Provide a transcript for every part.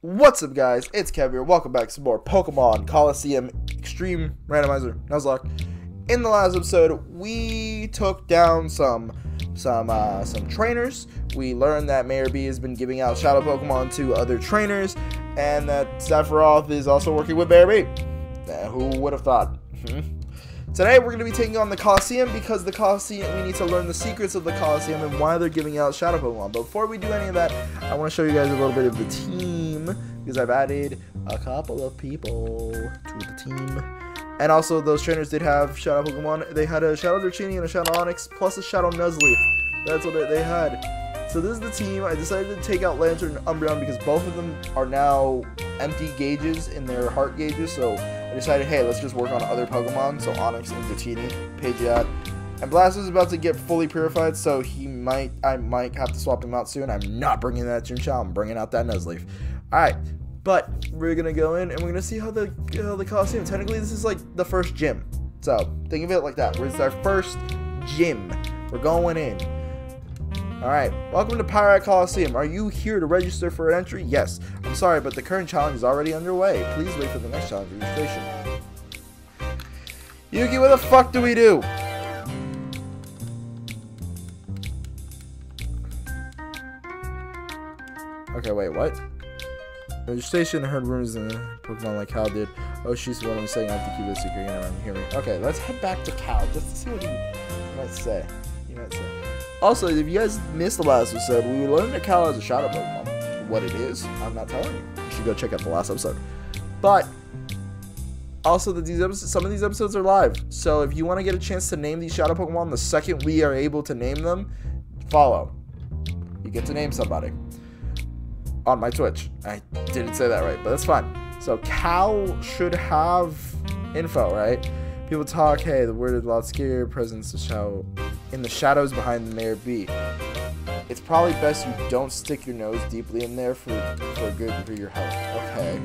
What's up, guys? It's Kev here. Welcome back to some more Pokemon Colosseum Extreme Randomizer Nuzlocke. In the last episode, we took down some trainers. We learned that Mayor B has been giving out Shadow Pokemon to other trainers, and that Sephiroth is also working with Mayor B. Who would have thought? Today, we're going to be taking on the Colosseum, because the Colosseum, we need to learn the secrets of the Colosseum and why they're giving out Shadow Pokemon. But before we do any of that, I want to show you guys a little bit of the team, because I've added a couple of people to the team. And also, those trainers did have Shadow Pokemon. They had a Shadow Dratini and a Shadow Onix, plus a Shadow Nuzleaf. That's what they had. So this is the team. I decided to take out Lantern and Umbreon, because both of them are now empty gauges in their heart gauges, so I decided, hey, let's just work on other Pokemon. So Onix and Dratini, Pidgeot, and Blastoise is about to get fully purified, so I might have to swap him out soon. I'm not bringing that Chinchou, I'm bringing out that Nuzleaf. All right, but we're gonna go in and we're gonna see how the Colosseum. Technically, this is like the first gym, so think of it like that. It's our first gym. We're going in. Alright, welcome to Pirate Colosseum. Are you here to register for an entry? Yes. I'm sorry, but the current challenge is already underway. Please wait for the next challenge registration. Yuki, what the fuck do we do? Okay, wait, what? Registration, heard rumors in Pokemon like Cal did. Oh, she's what I'm saying. I have to keep this secret. You know, hear me. Okay, let's head back to Cal just to see what he might say. Also, if you guys missed the last episode, we learned that Cal has a Shadow Pokemon. What it is, I'm not telling you. You should go check out the last episode. But also, that these episodes, some of these episodes are live. So if you want to get a chance to name these Shadow Pokemon, the second we are able to name them, follow. You get to name somebody on my Twitch. I didn't say that right, but that's fine. So Cal should have info, right? People talk, hey, the word is a lot scarier, presence of Shadow in the shadows behind the Mayor B. It's probably best you don't stick your nose deeply in there for good and for your health. Okay.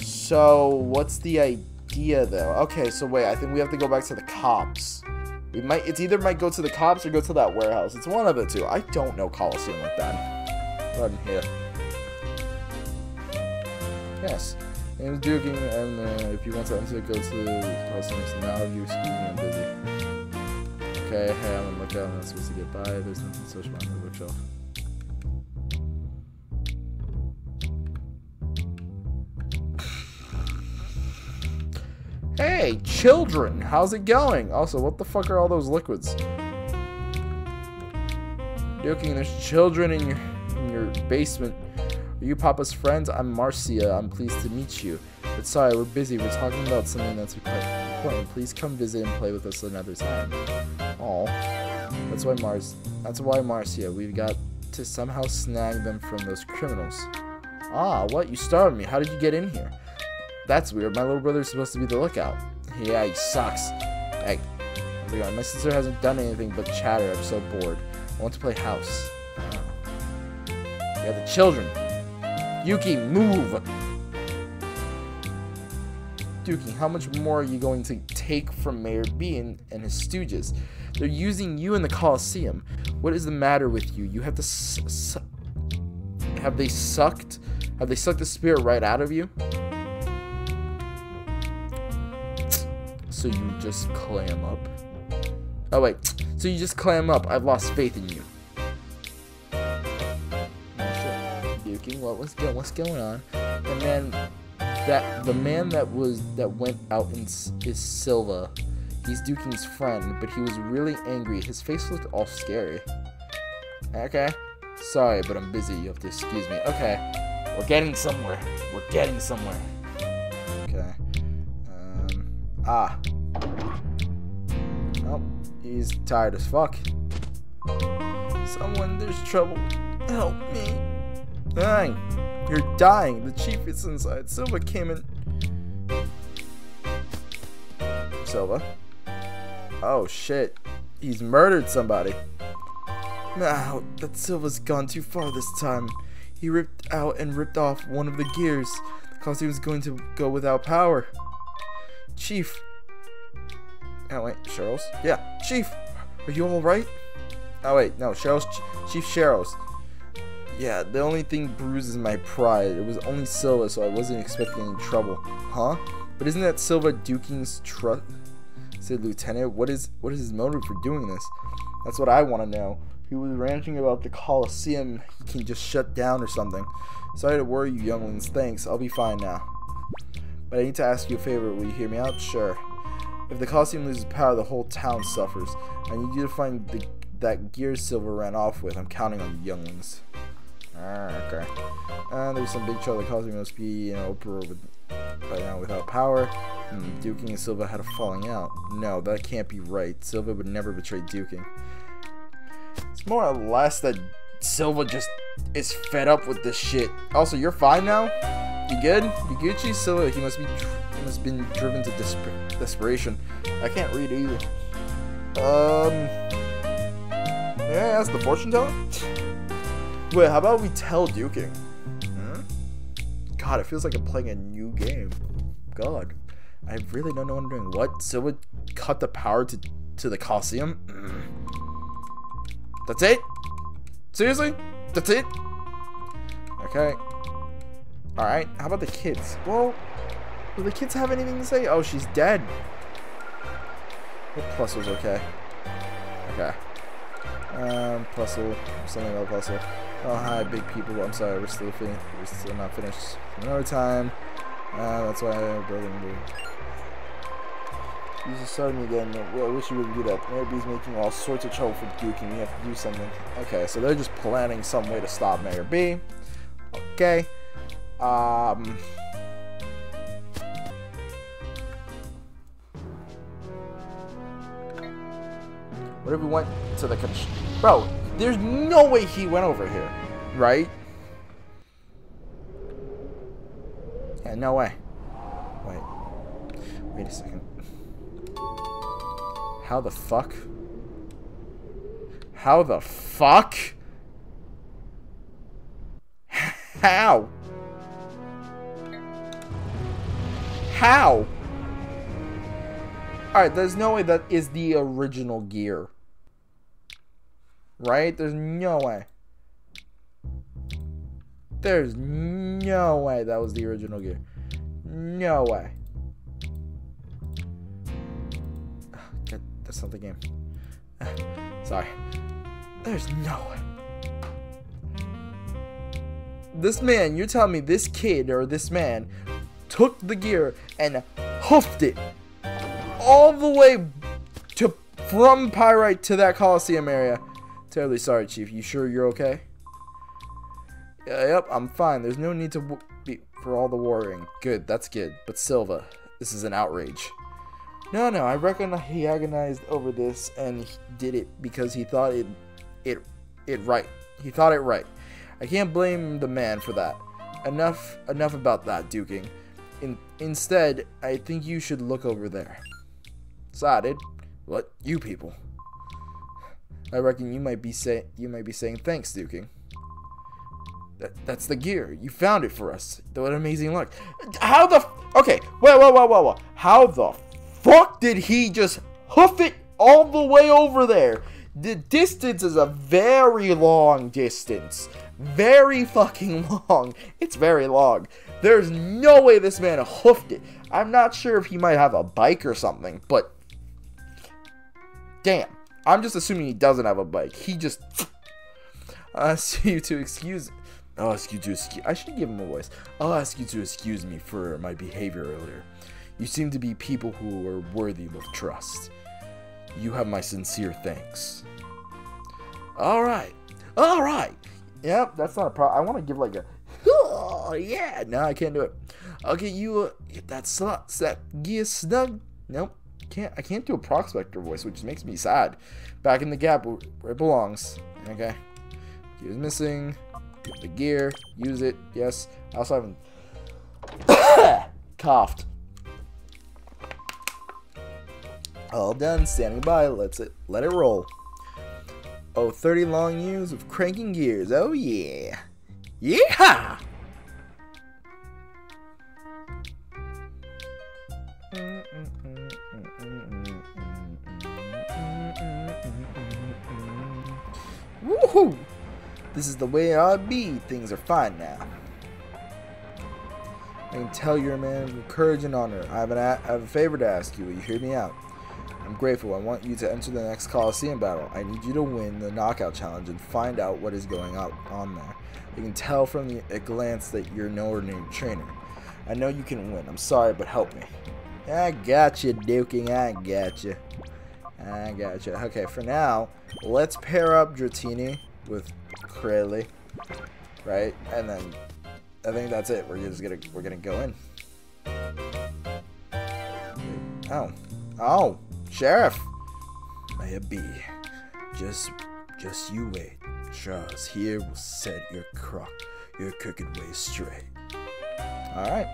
So, what's the idea, though? Okay, so wait, I think we have to go back to the cops. We might, it's either might go to the cops or go to that warehouse. It's one of the two. I don't know Colosseum like that. Right in here. Yes. I'm joking, and if you want to enter, go to the Colosseum. Now you excuse me, I'm busy. Okay, hey, I'm on the lookout, I'm not supposed to get by, there's nothing social on the bookshelf. Hey, children, how's it going? Also, what the fuck are all those liquids? Duking, there's children in your basement. Are you Papa's friends? I'm Marcia, I'm pleased to meet you. But sorry, we're busy, we're talking about something that's quite important. Please come visit and play with us another time. Oh, that's why Marcia, we've got to somehow snag them from those criminals. Ah, what? You starved me. How did you get in here? That's weird. My little brother's supposed to be the lookout. Yeah, he sucks. Hey, my sister hasn't done anything but chatter. I'm so bored. I want to play house. Oh. We got the children. Yuki, move! Duking, how much more are you going to take from Mayor B and his stooges? They're using you in the Colosseum. What is the matter with you? You have to have they sucked the spirit right out of you? So you just clam up. Oh wait. So you just clam up. I've lost faith in you. Duking, what's going on? And then the man that went out is Silva. He's Duking's friend, but he was really angry. His face looked all scary. Okay. Sorry, but I'm busy. You have to excuse me. Okay. We're getting somewhere. We're getting somewhere. Okay. Oh, he's tired as fuck. Someone, there's trouble. Help me. Dang. You're dying. The chief is inside. Silva came in. Silva? Oh, shit. He's murdered somebody. No, that Silva's gone too far this time. He ripped out and ripped off one of the gears. The Colosseum was going to go without power. Chief. Oh, wait. Cheryl's? Yeah. Chief, are you alright? Oh, wait. No. Cheryl's. Chief Cheryl's. Yeah, the only thing bruises my pride. It was only Silva, so I wasn't expecting any trouble. Huh? But isn't that Silva Duking's trust? Said Lieutenant. What is his motive for doing this? That's what I want to know. He was ranting about the Colosseum. He can just shut down or something. Sorry to worry you younglings. Thanks, I'll be fine now. But I need to ask you a favor. Will you hear me out? Sure. If the Colosseum loses power, the whole town suffers. I need you to find that gear Silver ran off with. I'm counting on you younglings. Okay. There's some big trouble. The Colosseum must be in Opera by now without power. Duking and Silva had a falling out. No, that can't be right. Silva would never betray Duking. It's more or less that Silva just is fed up with this shit. Also, you're fine now? You good? You Gucci? Silva, he must have been driven to desperation. I can't read either. May I ask the fortune teller? Wait, how about we tell Duking? Hmm? God, it feels like I'm playing a new game. God. I really don't know what I'm doing. What? Silva cut the power to the Colosseum? That's it? Seriously? That's it? Okay. Alright, how about the kids? Well, do the kids have anything to say? Oh, she's dead. The Plussel's okay. Okay. Plussel. Something about Plussel. Oh, hi, big people. I'm sorry, we're still not finished. Another time. That's why I'm building the... You just started me again. Well, I wish you wouldn't do that. Mayor B's making all sorts of trouble for Duking. We have to do something. Okay, so they're just planning some way to stop Mayor B. Okay. What if we went to the... Bro, there's no way he went over here. Right? Yeah, no way. Wait a second. How the fuck? How the fuck? How? How? Alright, there's no way that is the original gear. Right? There's no way. There's no way that was the original gear. No way. That's not the game. Sorry. There's no way. This man, you're telling me this kid or this man took the gear and hoofed it all the way from Pyrite to that Colosseum area. Terribly sorry, Chief. You sure you're okay? Yep, I'm fine. There's no need to be for all the worrying. Good, that's good. But Silva, this is an outrage. No, I reckon he agonized over this and he did it because he thought it right. He thought it right. I can't blame the man for that. Enough about that, Duking. Instead, I think you should look over there. Decided. What? You people. I reckon you might be saying thanks, Duking. That's the gear. You found it for us. What amazing luck. How the okay, whoa. How the fuck did he just hoof it all the way over there? The distance is a very long distance. Very fucking long. It's very long. There's no way this man hoofed it. I'm not sure if he might have a bike or something, but... Damn. I'm just assuming he doesn't have a bike. He just... I'll ask you to excuse... I'll ask you to excuse... I should give him a voice. I'll ask you to excuse me for my behavior earlier. You seem to be people who are worthy of trust. You have my sincere thanks. Alright. Yep, that's not a problem. I want to give like a... Oh, yeah, no, I can't do it. I'll get you that slot, that gear snug. Nope, I can't do a prospector voice, which makes me sad. Back in the gap where it belongs. Okay. Gear's missing. Get the gear. Use it. Yes. I also haven't... coughed. All done, standing by, let it roll. Oh, 30 long years of cranking gears. Oh yeah. Yeah. Woohoo! This is the way it ought to be. Things are fine now. I can tell you're a man of courage and honor. I have a favor to ask you. Will you hear me out? I'm grateful. I want you to enter the next Colosseum battle. I need you to win the knockout challenge and find out what is going on there. I can tell from a glance that you're no ordinary trainer. I know you can win. I'm sorry, but help me. I gotcha, Duking. I gotcha. I gotcha. Okay, for now, let's pair up Dratini with Crayley, right? And then I think that's it. We're gonna go in. Oh, oh, Sheriff. Mayor B, just you wait. Charles here will set your crooked way straight. All right.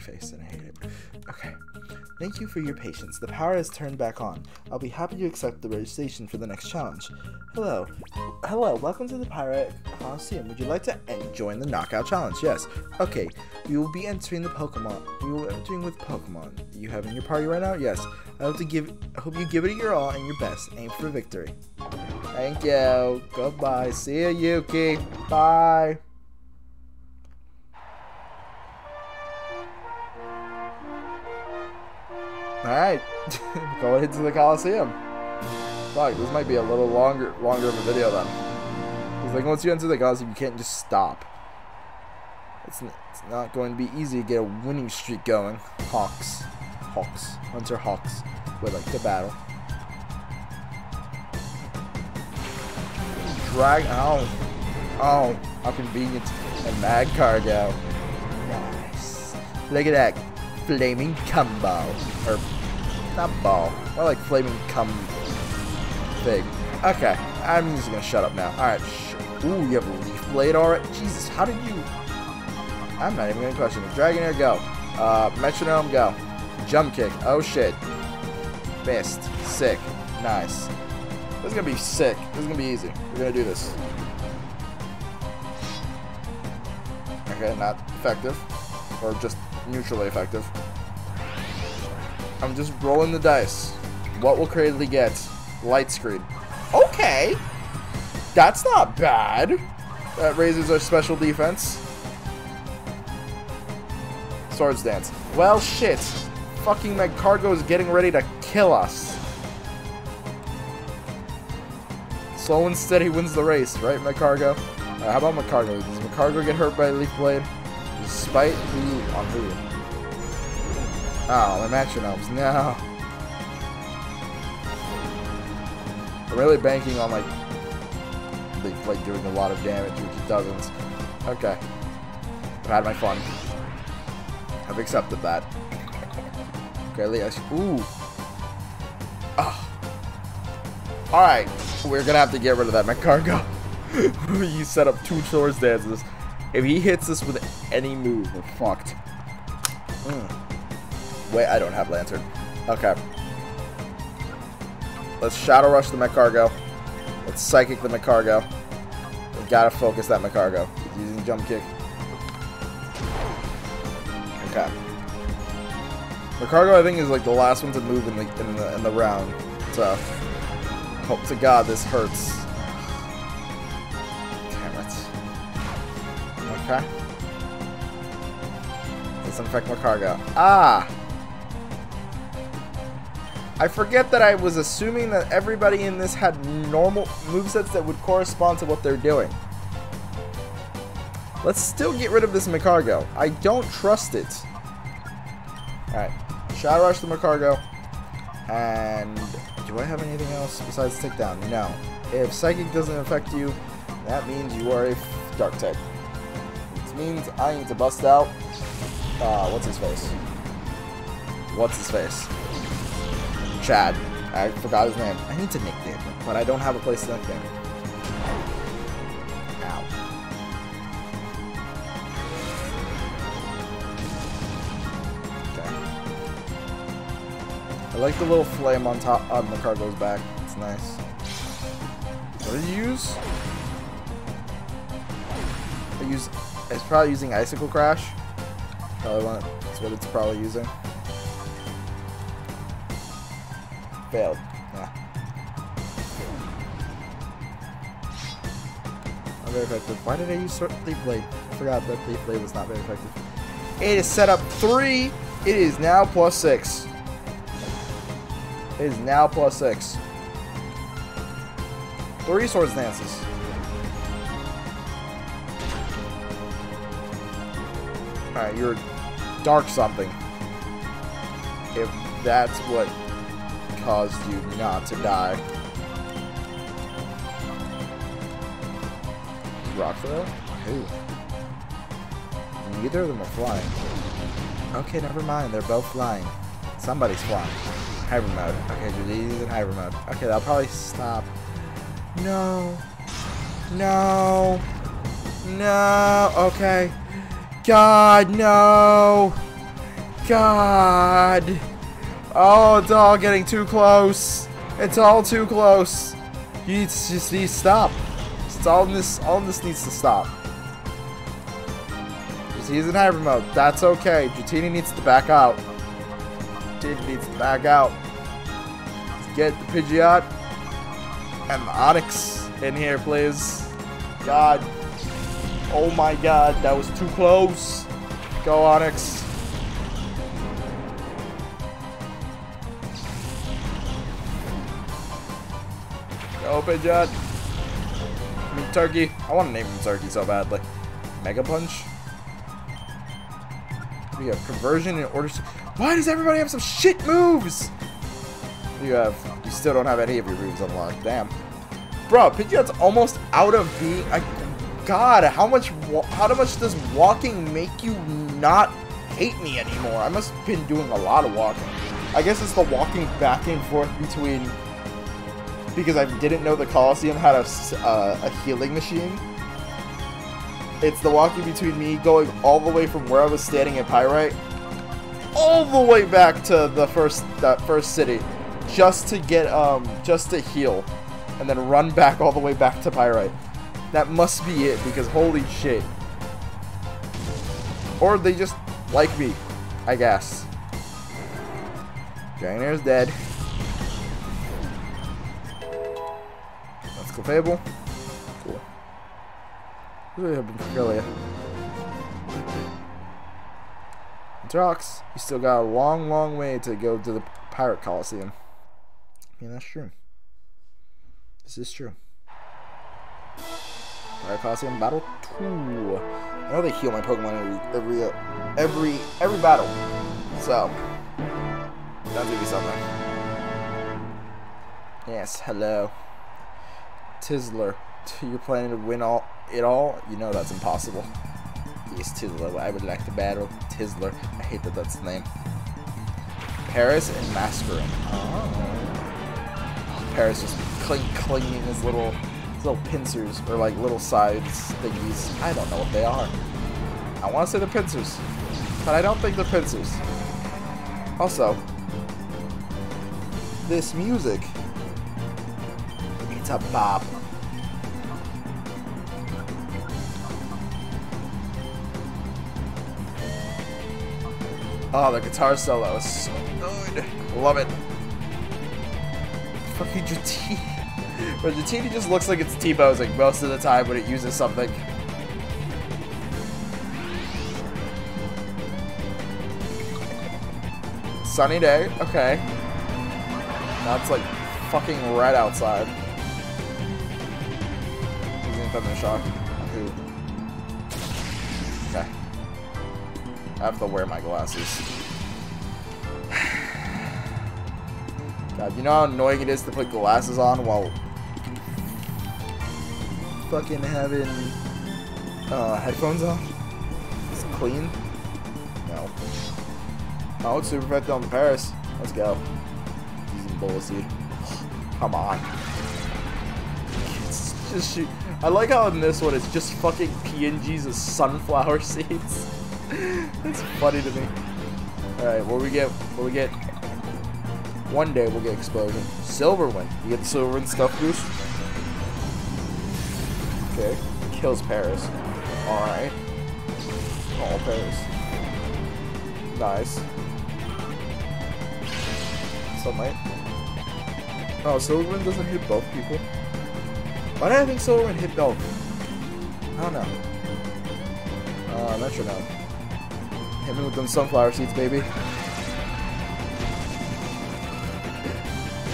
Face and I hate it. Okay. Thank you for your patience. The power has turned back on. I'll be happy to accept the registration for the next challenge. Hello. Hello. Welcome to the Pirate Colosseum. Would you like to join the knockout challenge? Yes. Okay. We will be entering the Pokemon. We will be entering with Pokemon. You having your party right now? Yes. I hope you give it your all and your best. Aim for victory. Thank you. Goodbye. See you, Yuki. Bye. Alright, going into the Colosseum. Fuck, this might be a little longer of a video then. Because like once you enter the Colosseum, you can't just stop. It's not going to be easy to get a winning streak going. Hawks. Hunter Hawks would like to battle. Drag out. Oh, how convenient. And Mad Cargo. Nice. Look at that. Flaming Combo. Or, not ball. More like Flaming Thing. Okay, I'm just gonna shut up now. Alright, ooh, you have a Leaf Blade already? Jesus, how did you... I'm not even gonna question it. Dragonair, go. Metronome, go. Jump Kick. Oh, shit. Missed. Sick. Nice. This is gonna be sick. This is gonna be easy. We're gonna do this. Okay, not effective. Or just... neutrally effective. I'm just rolling the dice. What will Cradley get? Light Screen. Okay! That's not bad. That raises our special defense. Swords Dance. Well, shit. Fucking Magcargo is getting ready to kill us. Slow and steady wins the race, right, Magcargo? How about Magcargo? Does Magcargo get hurt by Leaf Blade? Despite who on who. Oh, my metronomes. No. I'm really banking on like doing a lot of damage, which it doesn't. Okay. I've had my fun. I've accepted that. Okay, Leah. Ooh. Oh. Alright. We're gonna have to get rid of that Magcargo. You set up two Swords Dances. If he hits us with any move, we're fucked. Wait, I don't have Lantern. Okay. Let's Shadow Rush the Magcargo. Let's Psychic the Magcargo. We gotta focus that Magcargo. He's using Jump Kick. Okay. Magcargo, I think, is like the last one to move in the round. So, hope to God this hurts. Okay. Let's infect Magcargo. Ah! I forget that I was assuming that everybody in this had normal movesets that would correspond to what they're doing. Let's still get rid of this Magcargo. I don't trust it. Alright. Shadow Rush the Magcargo. And... do I have anything else besides Takedown? No. If Psychic doesn't affect you, that means you are a Dark type. Means I need to bust out what's his face Chad. I forgot his name. I need to nickname him, but I don't have a place to nickname him. Ow. Okay. I like the little flame on top on Magcargo's back. It's nice. What did you use? I use It's probably using Icicle Crash. That's what it's probably using. Failed. Not very effective. Why did I use Thief Blade? I forgot that Thief Blade was not very effective. It is set up 3. It is now +6. It is now +6. 3 Swords Dances. Alright, you're dark something. If that's what caused you not to die. Rock throw? Who? Neither of them are flying. Okay, never mind. They're both flying. Somebody's flying. Hyper mode. Okay, Judy's in hyper mode. Okay, that'll probably stop. No. No. No. Okay. God, no. God. Oh, it's all getting too close. It's all too close. You just need to stop. It's all this needs to stop. He's in hyper mode. That's okay. Dratini needs to back out. Dratini needs to back out. Let's get the Pidgeot and the Onix in here, please. God. Oh my God, that was too close. Go Onix. Go Pidgeot. I mean, Turkey. I want to name him Turkey so badly. Mega Punch. We have Conversion in order to... Why does everybody have some shit moves? You have... You still don't have any of your moves unlocked. Damn. Bro, Pidgeot's almost out of being... God, how much does walking make you not hate me anymore? I must have been doing a lot of walking. I guess it's the walking back and forth between, because I didn't know the Colosseum had a healing machine. It's the walking between me going all the way from where I was standing in Pyrite, all the way back to the first city, just to get just to heal, and then run back all the way back to Pyrite. That must be it, because holy shit. Or they just like me, I guess. Dragonair's dead. That's Clefable. Cool. Trox, you still got a long, long way to go to the Pirate Colosseum. Yeah, that's true. This is true. Pirate Colosseum Battle 2. I know they heal my Pokemon every battle. So that'll give you something. Yes, hello. Tizzler. You're planning to win it all? You know that's impossible. Yes, Tizzler. I would like to battle Tizzler. I hate that that's the name. Paris and Masquerain. Oh. Paris just clinging his little pincers, or like little sides thingies. I don't know what they are. I want to say they're pincers, but I don't think they're pincers. Also, this music, it's a bop. Oh, the guitar solo is so good. Love it. Fucking Dratini. But Dratini just looks like it's T-posing most of the time when it uses something. Sunny day, okay. Now it's like fucking red outside. He's in Thunder Shock. Okay. I have to wear my glasses. God, you know how annoying it is to put glasses on while fucking having headphones on? Is it clean? No. Oh, it's super effective on the Paris. Let's go. Using Bullet Seed. Come on. It's just shoot. I like how in this one it's just fucking PNGs of sunflower seeds. It's funny to me. Alright, what we get? One day we'll get Explosion. Silver win. You get the Silver and Stuff Boost. Okay. Kills Paris. Alright. Altos. Nice. Sunlight. Oh, Silverman doesn't hit both people. Why did I think Silverman hit both? I don't know. Metronome. Hit me with them sunflower seeds, baby.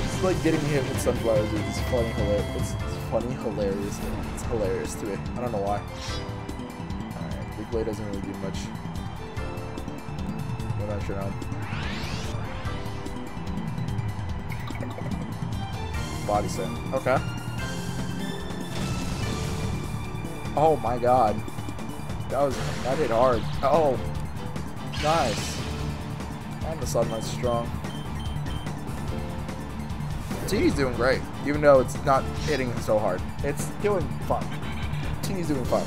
It's like getting hit with sunflower seeds. It's funny, hilarious. It's hilarious to me. I don't know why. Alright, Big Blade doesn't really do much. No Metronome. Body set. Okay. Oh my god. That hit hard. Oh, nice. And the sunlight's strong. Teeny's doing great, even though it's not hitting so hard. It's doing fun. Teeny's doing fun.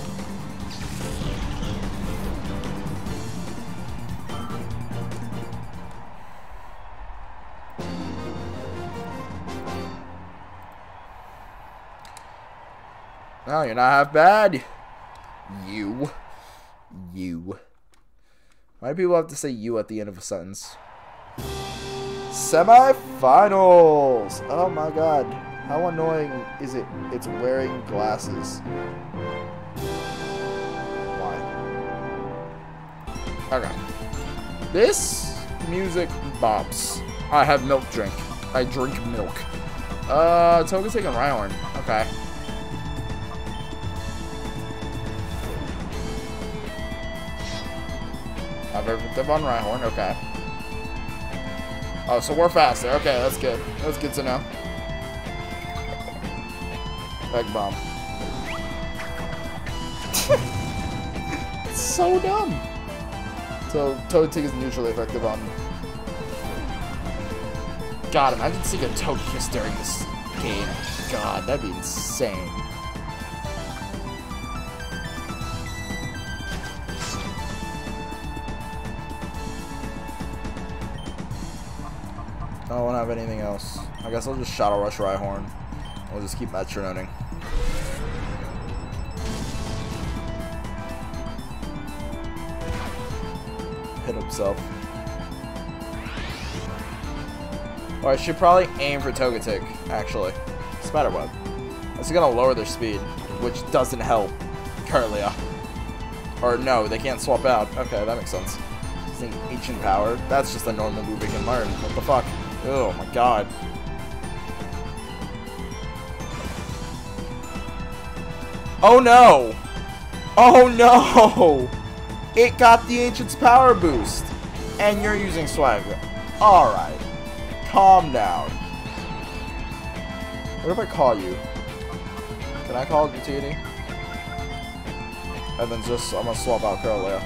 No, you're not half bad. You. Why do people have to say you at the end of a sentence? Semi-finals! Oh my god. How annoying is it? It's wearing glasses. Why? Okay. This music bops. I have milk drink. I drink milk. Togekiss taking Rhyhorn. Okay. I've ever put them on Rhyhorn, okay. Oh, so we're faster. Okay, that's good. That's good to know. Egg bomb. It's so dumb. So Togekiss is neutrally effective on me. God, imagine seeing a Togekiss during this game. God, that'd be insane. I don't have anything else. I guess I'll just Shadow Rush Rhyhorn. I'll just keep metronoming. Hit himself. Or I should probably aim for Togetic, actually. Spider Web. That's gonna lower their speed, which doesn't help Kirlia. Or no, they can't swap out. Okay, that makes sense. Using Ancient Power. That's just a normal move we can learn. What the fuck? Oh my god. Oh no! Oh no! It got the Ancient's power boost! And you're using Swagger. Alright. Calm down. What if I call you? Can I call Gratini? And then just, I'm gonna swap out Kirlia.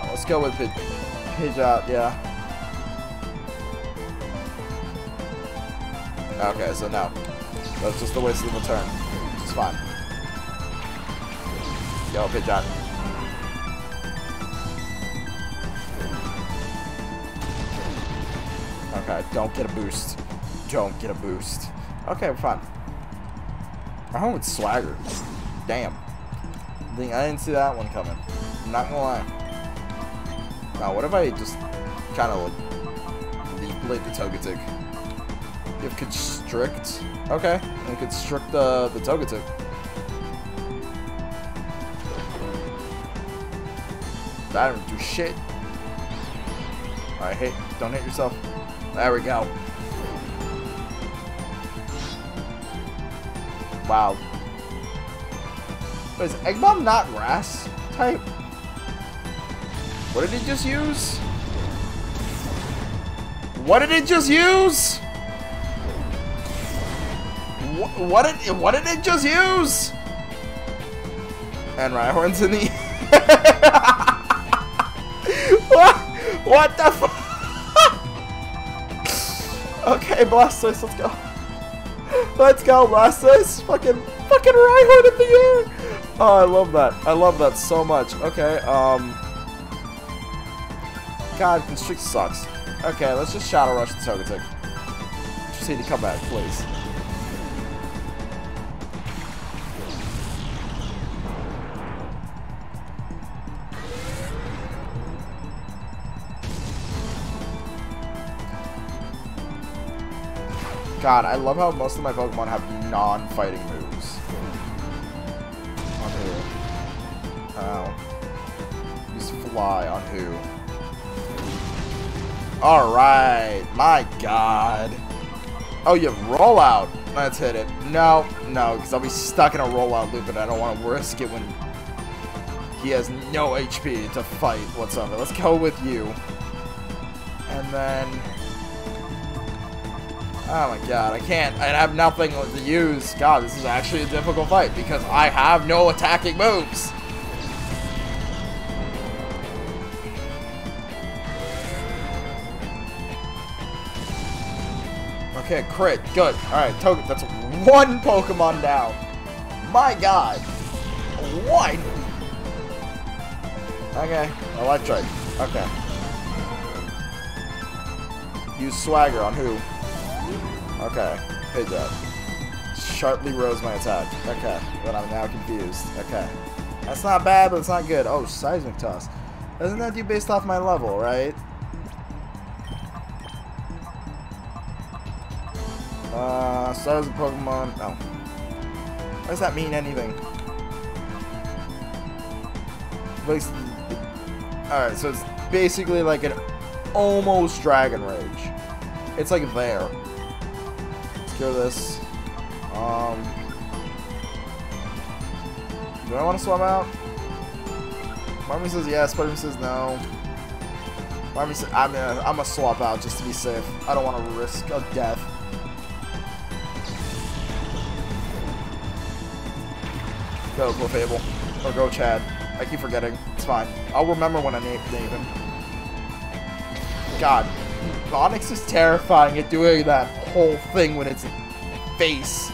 No. Let's go with Pidgeot, yeah. Okay, so no. That's just a waste of a turn. It's fine. Yo, Pidgeot. Okay, don't get a boost. Don't get a boost. Okay, we're fine. I home with Swagger. Damn. I didn't see that one coming. I'm not gonna lie. Now, what if I just kind of like leap the Togetic? You have Constrict. Okay, and Constrict the Togetic. I don't do shit. Alright, hey, don't hit yourself. There we go. Wow. But is Egg Bomb not grass type? What did it just use? What did it just use? What did it just use? And Rhyhorn's in the what the fuck? Okay, Blastoise, let's go. Let's go, Blastoise. Fucking Rhyhorn in the air. Oh, I love that. I love that so much. Okay, God, Constrict sucks. Okay, let's just Shadow Rush the Togetic. Just need to come back, please. God, I love how most of my Pokemon have non-fighting moves. On who? Oh. Use Fly on who? Alright, my God. Oh, you roll out. Let's hit it. No, no, because I'll be stuck in a rollout loop and I don't want to risk it when he has no HP to fight whatsoever. Let's go with you. And then... oh my God, I can't. I have nothing to use. God, this is actually a difficult fight because I have no attacking moves. Okay, crit, good. Alright, Togepi, that's one Pokemon down. My God. What? Okay, Electrike. Okay. Use Swagger on who? Okay, hit that. Sharply rose my attack. Okay, but I'm now confused. Okay. That's not bad, but it's not good. Oh, Seismic Toss. Doesn't that do based off my level, right? Size of Pokemon. No. Why does that mean anything? Alright, so it's basically like an almost Dragon Rage. It's like there. Let's go this. Do I want to swap out? Marmy says yes, Marmy says no. Marmy says I'm gonna swap out just to be safe. I don't want to risk a death. Go Clefable. Or go Chad. I keep forgetting. It's fine. I'll remember when I name him. God. Onix is terrifying at doing that whole thing when it's face.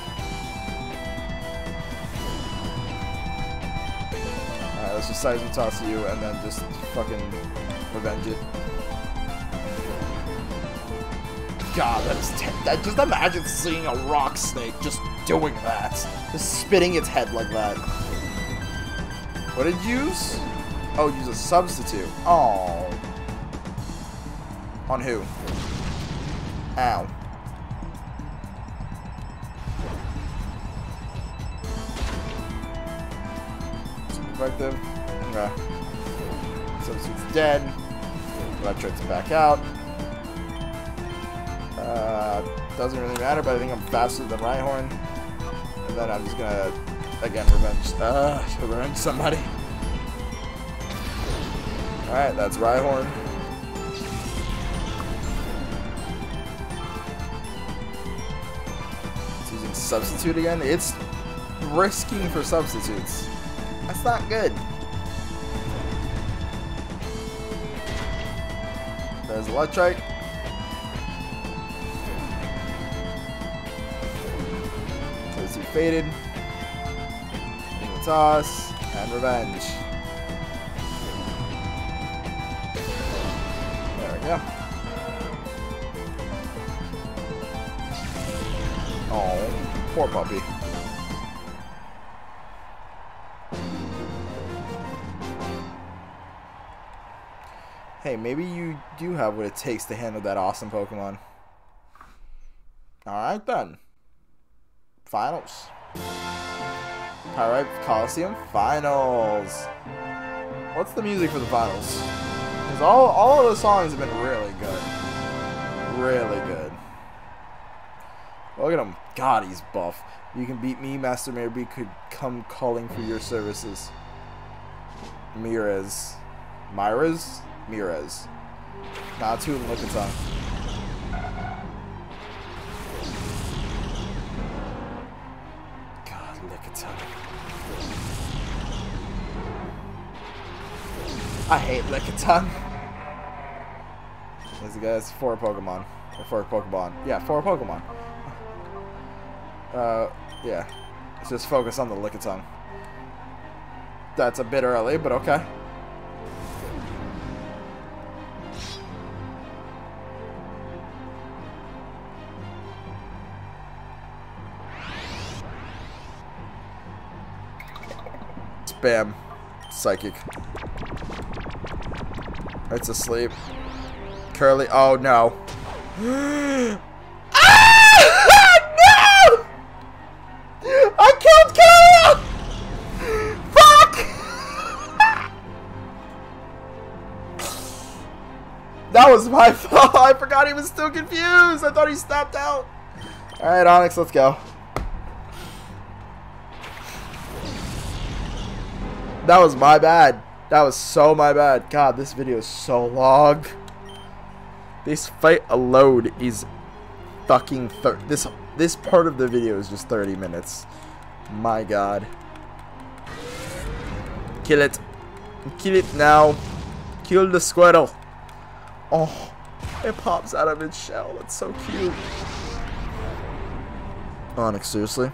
Alright, let's just Seismic Toss you and then just fucking revenge it. God, that is terrible. Just imagine seeing a rock snake just doing that. Just spitting its head like that. What did you use? Oh, use a substitute. Oh. On who? Ow. Effective. Okay. Substitute's dead. Electrike's back out. Doesn't really matter, but I think I'm faster than Rhyhorn. And then I'm just gonna, again, revenge somebody. Alright, that's Rhyhorn. It's using Substitute again. It's risking for substitutes. That's not good. There's Electrike. Faded, toss, and revenge. There we go. Oh, poor puppy. Hey, maybe you do have what it takes to handle that awesome Pokemon. Alright then. Finals. Pirate Colosseum Finals. What's the music for the finals? Because all of the songs have been really good. Really good. Look at him. God, he's buff. You can beat me, Master Mayor B could come calling for your services. Mirez. Mirez? Mirez. Not too much of time. I hate Lickitung. This guy's four Pokemon. Or four Pokemon. Yeah, four Pokemon. Yeah. Let's just focus on the Lickitung. That's a bit early, but okay. Spam. Psychic. It's asleep. Curly. Oh no. That was my fault. I forgot he was still confused. I thought he stopped out. All right, Onix, let's go. That was my bad. That was so my bad. God, this video is so long. This fight alone is fucking this part of the video is just 30 minutes. My God. Kill it. Kill it now. Kill the Squirtle. Oh, it pops out of its shell. It's so cute. Onix, seriously?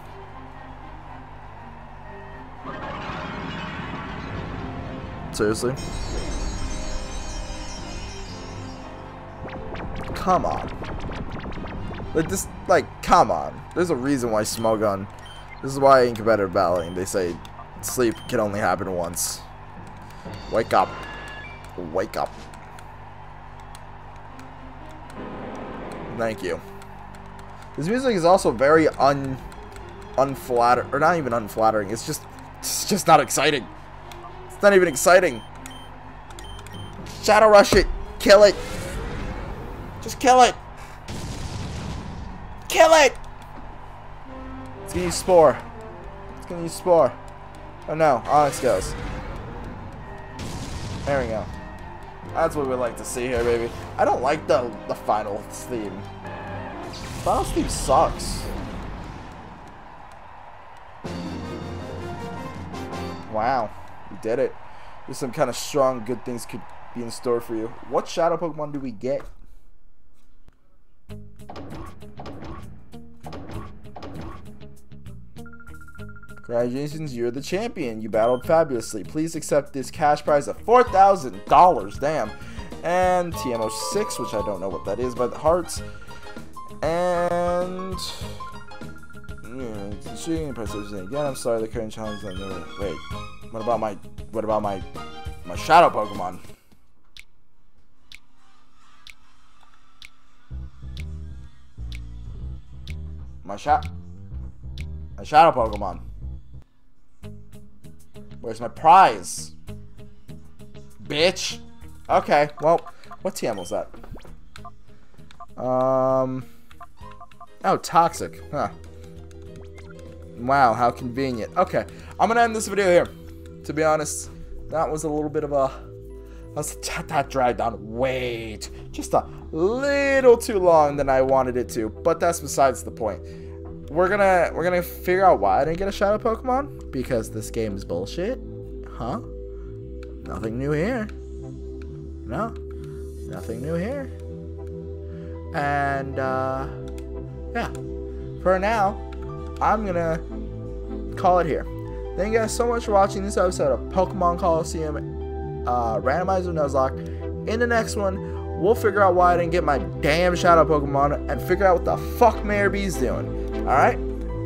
Seriously? Come on. Like, this, like, come on. There's a reason why Smogon. This is why in competitive battling they say sleep can only happen once. Wake up. Wake up. Thank you. This music is also very unflattering, or not even unflattering. It's just not exciting. It's not even exciting. Shadow Rush it. Kill it. Just kill it. Kill it. It's gonna use Spore. It's gonna use Spore. Oh no, Onix goes. There we go. That's what we like to see here, baby. I don't like the final theme. Final theme sucks. Wow, you did it. There's some kind of strong good things could be in store for you. What Shadow Pokemon do we get? Congratulations, you're the champion. You battled fabulously. Please accept this cash prize of $4,000. Damn. And TM06, which I don't know what that is, but hearts. And... shooting impressive thing. Again, I'm sorry, the current challenge is never... Wait, what about my Shadow Pokemon? My Shadow Pokemon. Where's my prize? Bitch. Okay, well, what TM was that? Oh, toxic. Huh. Wow, how convenient. Okay, I'm gonna end this video here. To be honest, that was a little bit of a... That dragged on way too, just a little too long than I wanted it to, but that's besides the point. We're gonna figure out why I didn't get a Shadow Pokemon, because this game is bullshit. Huh? Nothing new here. No. Nothing new here. And yeah. For now, I'm gonna call it here. Thank you guys so much for watching this episode of Pokemon Colosseum Randomizer Nuzlocke. In the next one, we'll figure out why I didn't get my damn Shadow Pokemon and figure out what the fuck Mayor B's doing. Alright,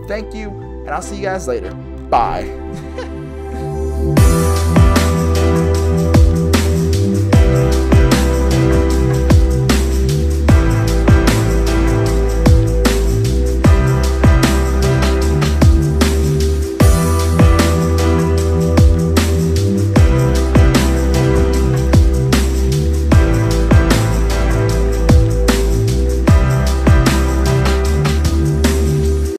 thank you, and I'll see you guys later. Bye.